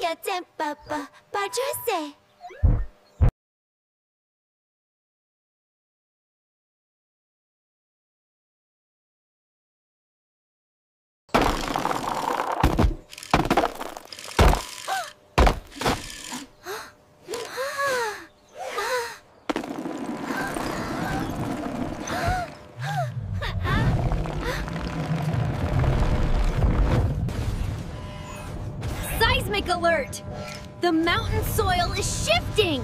要见爸爸，爸这些。 Alert! The mountain soil is shifting!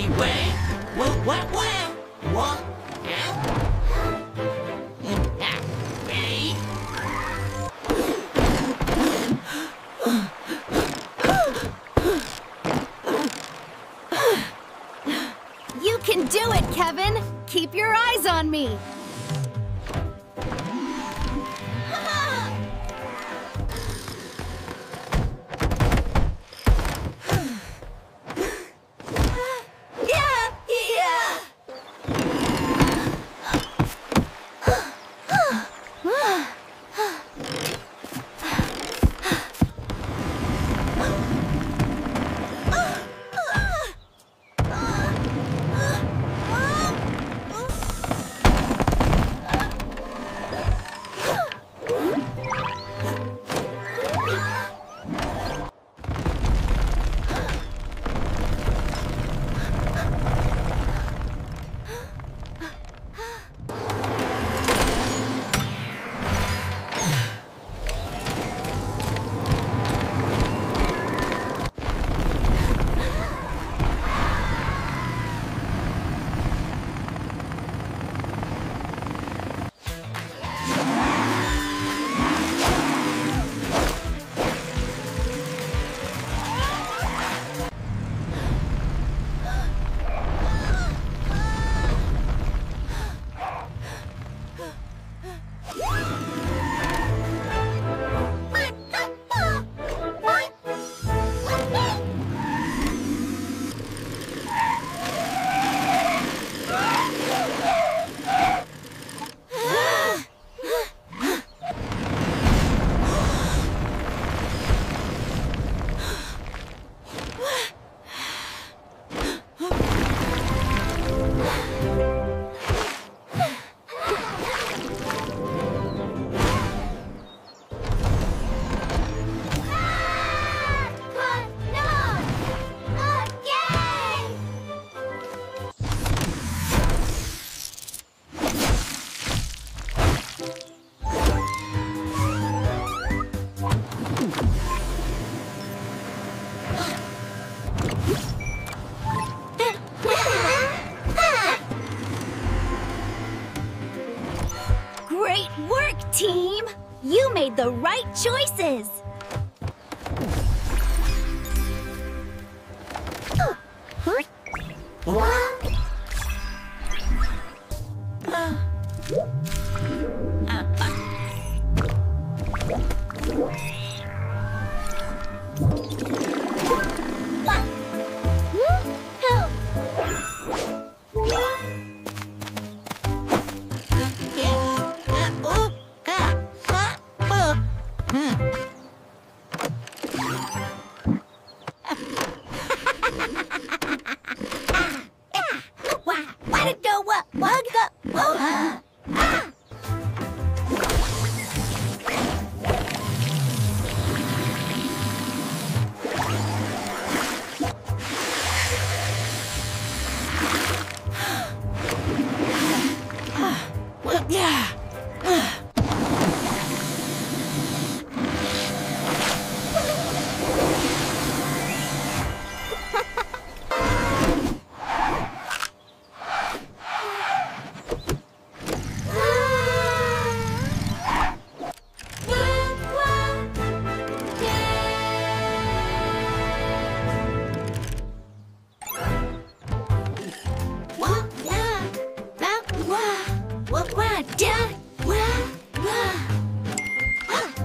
Beware! Wow! What? You can do it, Kevin! Keep your eyes on me! Great work, team! You made the right choices!